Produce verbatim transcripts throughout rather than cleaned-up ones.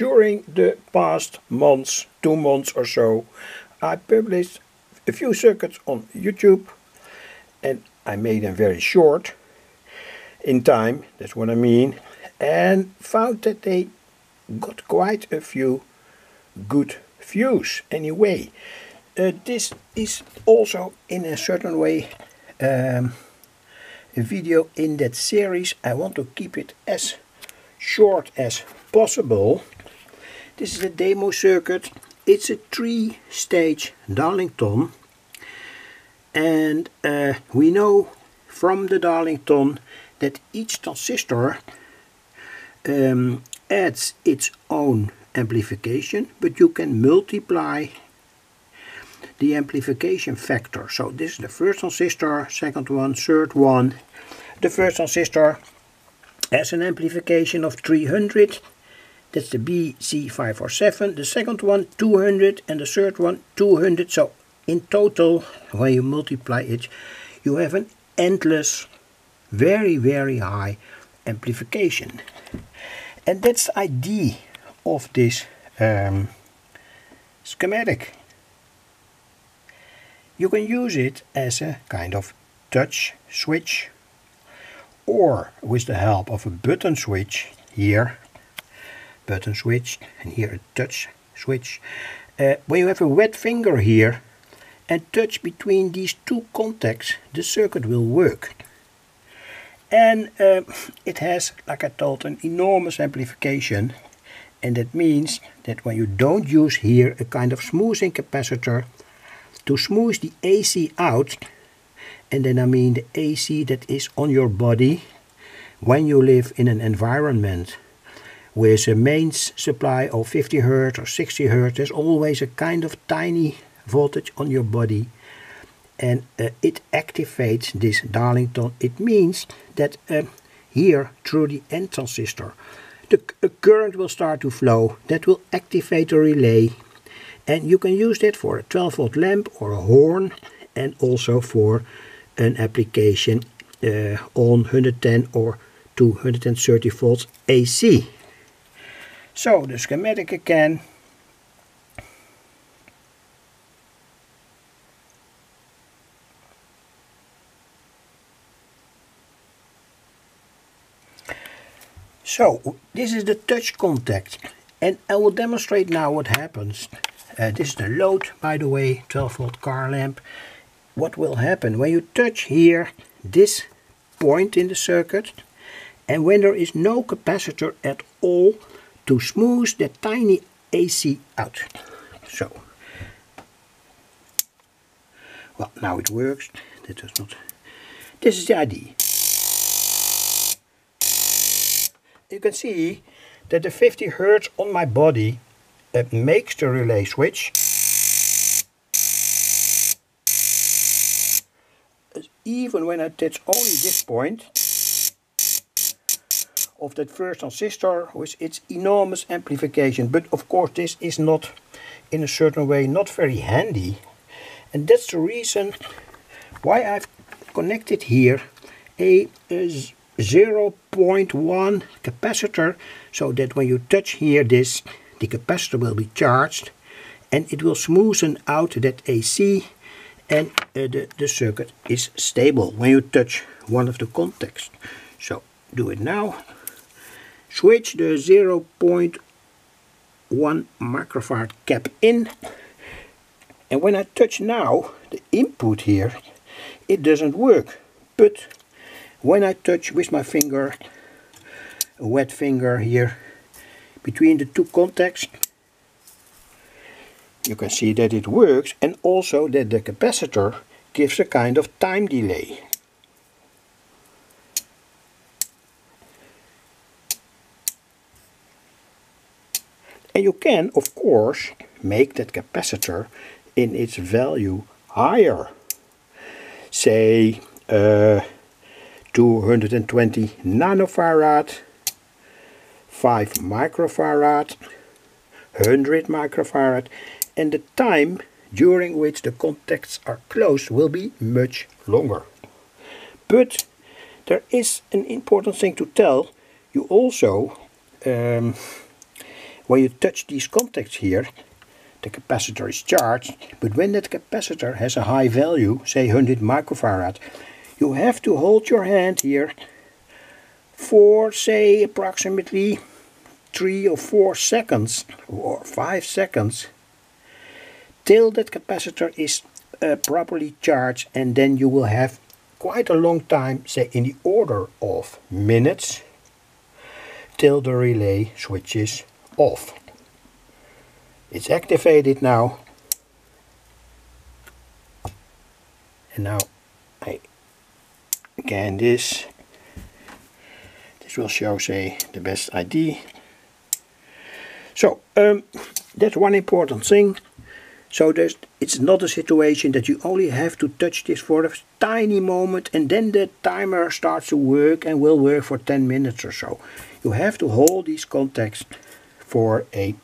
During the past months, two months or so, I published a few circuits on YouTube, and I made them very short in time, that's what I mean, and found that they got quite a few good views anyway. Uh, this is also in a certain way um, a video in that series. I want to keep it as short as possible. This is a demo circuit. It's a three-stage Darlington, and uh, we know from the Darlington that each transistor um, adds its own amplification, but you can multiply the amplification factor. So this is the first transistor, second one, third one. The first transistor has an amplification of three hundred. That's the B C five forty-seven. The second one two hundred, and the third one two hundred. So in total, when you multiply it, you have an endless, very very high amplification. And that's the idea of this um, schematic. You can use it as a kind of touch switch, or with the help of a button switch here, button switch, and here a touch switch. Uh, when you have a wet finger here and touch between these two contacts, the circuit will work. And uh, it has, like I told, an enormous amplification, and that means that when you don't use here a kind of smoothing capacitor to smooth the A C out, and then I mean the A C that is on your body when you live in an environment with a mains supply of fifty hertz or sixty hertz, there's always a kind of tiny voltage on your body, and uh, it activates this Darlington. It means that uh, here through the end transistor the current will start to flow, that will activate a relay. And you can use that for a twelve volt lamp or a horn, and also for an application uh, on one hundred ten or two hundred thirty volts A C. So the schematic again. So this is the touch contact, and I will demonstrate now what happens. Uh, this is the load, by the way, twelve volt car lamp. What will happen when you touch here this point in the circuit, and when there is no capacitor at all to smooth that tiny A C out. So, well, now it works. That was not. This is the idea. You can see that the fifty hertz on my body that makes the relay switch even when I touch only this point of that first transistor with its enormous amplification. But of course this is not, in a certain way, not very handy, and that's the reason why I've connected here a, a zero point one capacitor, so that when you touch here this, the capacitor will be charged, and it will smoothen out that A C, and uh, the, the circuit is stable when you touch one of the contacts. So do it now. Switch the zero point one microfarad cap in, and when I touch now the input here, it doesn't work. But when I touch with my finger, a wet finger here, between the two contacts, you can see that it works, and also that the capacitor gives a kind of time delay. And you can, of course, make that capacitor in its value higher. Say uh, two hundred twenty nanofarad. five microfarad, one hundred microfarad, and the time during which the contacts are closed will be much longer. But there is an important thing to tell. You also, um, When you touch these contacts here, the capacitor is charged, but when that capacitor has a high value, say one hundred microfarad, you have to hold your hand here for, say, approximately three or four seconds, or five seconds, till that capacitor is uh, properly charged, and then you will have quite a long time, say in the order of minutes, till the relay switches off. It's activated now, and now I can this this will show, say, the best I D. So um, that's one important thing. So there's, it's not a situation that you only have to touch this for a tiny moment and then the timer starts to work and will work for ten minutes or so. You have to hold these contacts for a,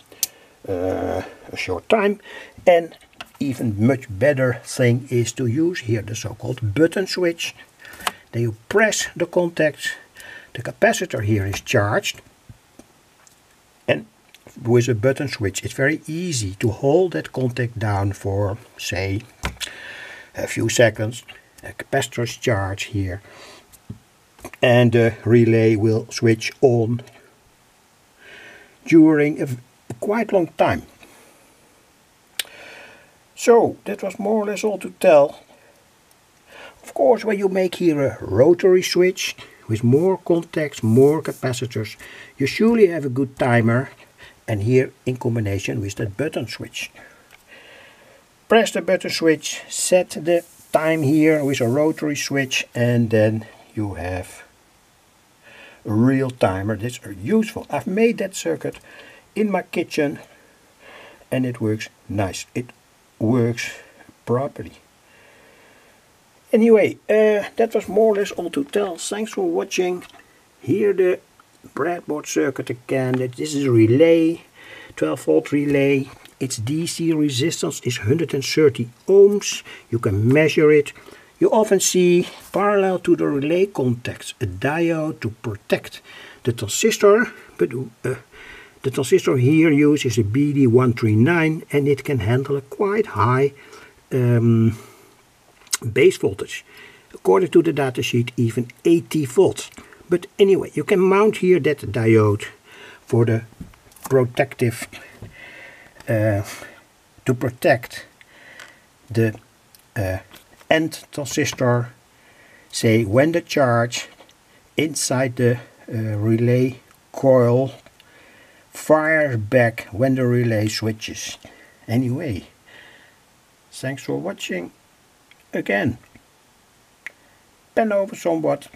uh, a short time. And even much better thing is to use here the so-called button switch. Then you press the contacts, the capacitor here is charged, and with a button switch it's very easy to hold that contact down for, say, a few seconds. A capacitor is charged here and the relay will switch on during a quite long time. So that was more or less all to tell. Of course, when you make here a rotary switch with more contacts, more capacitors, you surely have a good timer. And here in combination with that button switch. Press the button switch, set the time here with a rotary switch, and then you have a real timer. That's useful. I've made that circuit in my kitchen and it works nice. It works properly. Anyway, uh, that was more or less all to tell. Thanks for watching. Here the breadboard circuit again. This is a relay, twelve volt relay. Its D C resistance is one hundred thirty ohms. You can measure it. You often see parallel to the relay contacts a diode to protect the transistor, but uh, the transistor here uses a B D one three nine and it can handle a quite high um, base voltage. According to the datasheet, even eighty volts. But anyway, you can mount here that diode for the protective, uh, to protect the uh, end transistor, say when the charge inside the uh, relay coil fires back when the relay switches. Anyway, thanks for watching again. Bend over somewhat.